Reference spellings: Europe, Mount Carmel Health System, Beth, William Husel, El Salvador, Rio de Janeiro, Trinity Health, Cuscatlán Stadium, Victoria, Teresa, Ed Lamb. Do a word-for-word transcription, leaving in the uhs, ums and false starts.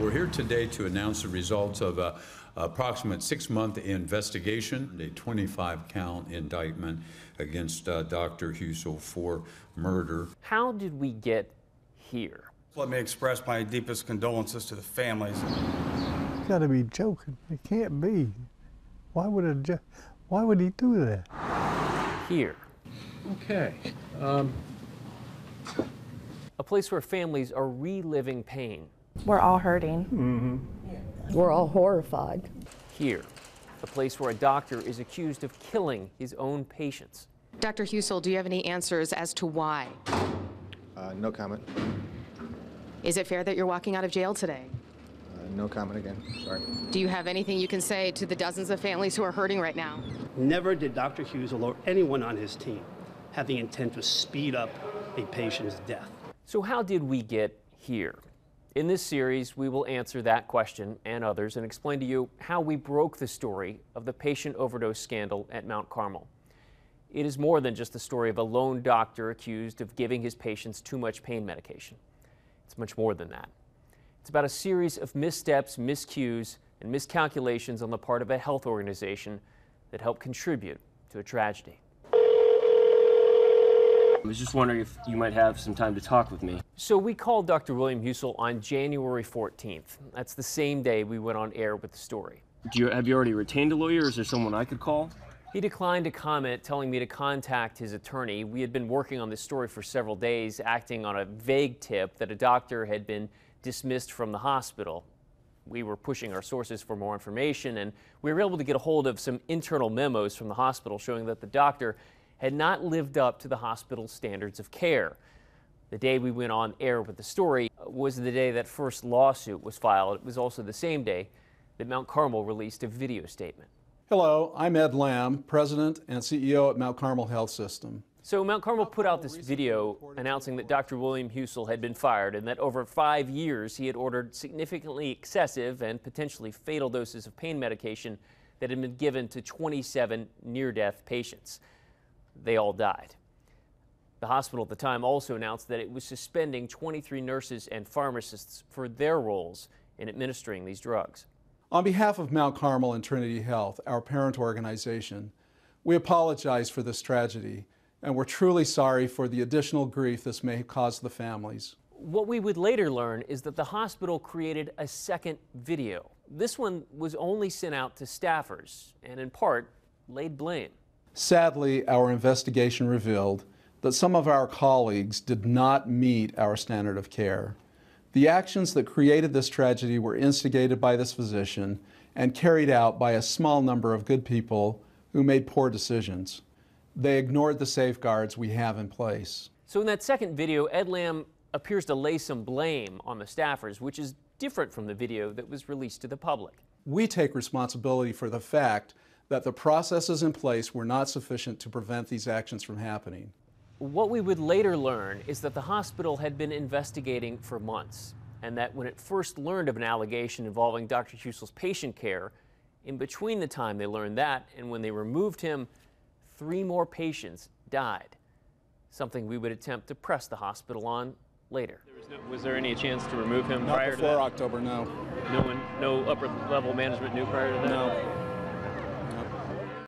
We're here today to announce the results of an approximate six-month investigation, a twenty-five count indictment against uh, Doctor Husel for murder. How did we get here? Let me express my deepest condolences to the families. You gotta be joking. It can't be. Why would a ju- why would he do that? Here. Okay. Um. A place where families are reliving pain. We're all hurting. Mm-hmm. We're all horrified. Here, a place where a doctor is accused of killing his own patients. Doctor Husel, do you have any answers as to why? Uh, no comment. Is it fair that you're walking out of jail today? Uh, no comment again, sorry. Do you have anything you can say to the dozens of families who are hurting right now? Never did Doctor Husel or anyone on his team have the intent to speed up a patient's death. So how did we get here? In this series, we will answer that question and others and explain to you how we broke the story of the patient overdose scandal at Mount Carmel. It is more than just the story of a lone doctor accused of giving his patients too much pain medication. It's much more than that. It's about a series of missteps, miscues, and miscalculations on the part of a health organization that helped contribute to a tragedy. I was just wondering if you might have some time to talk with me. So we called Doctor William Husel on January fourteenth. That's the same day we went on air with the story. Do you, have you already retained a lawyer? Is there someone I could call? He declined to comment, telling me to contact his attorney. We had been working on this story for several days, acting on a vague tip that a doctor had been dismissed from the hospital. We were pushing our sources for more information, and we were able to get a hold of some internal memos from the hospital showing that the doctor had not lived up to the hospital's standards of care. The day we went on air with the story was the day that first lawsuit was filed. It was also the same day that Mount Carmel released a video statement. Hello, I'm Ed Lamb, President and C E O at Mount Carmel Health System. So Mount Carmel put out this video announcing that Doctor William Husel had been fired and that over five years he had ordered significantly excessive and potentially fatal doses of pain medication that had been given to twenty-seven near-death patients. They all died. The hospital at the time also announced that it was suspending twenty-three nurses and pharmacists for their roles in administering these drugs. On behalf of Mount Carmel and Trinity Health, our parent organization, we apologize for this tragedy, and we're truly sorry for the additional grief this may cause the families. What we would later learn is that the hospital created a second video. This one was only sent out to staffers and in part laid blame. Sadly, our investigation revealed that some of our colleagues did not meet our standard of care. The actions that created this tragedy were instigated by this physician and carried out by a small number of good people who made poor decisions. They ignored the safeguards we have in place. So in that second video, Ed Lamb appears to lay some blame on the staffers, which is different from the video that was released to the public. We take responsibility for the fact that the processes in place were not sufficient to prevent these actions from happening. What we would later learn is that the hospital had been investigating for months, and that when it first learned of an allegation involving Doctor Husel's patient care, in between the time they learned that and when they removed him, three more patients died, something we would attempt to press the hospital on later. There was, no, was there any chance to remove him not prior to that? Not before October, no. No one, no upper level management knew prior to that? No.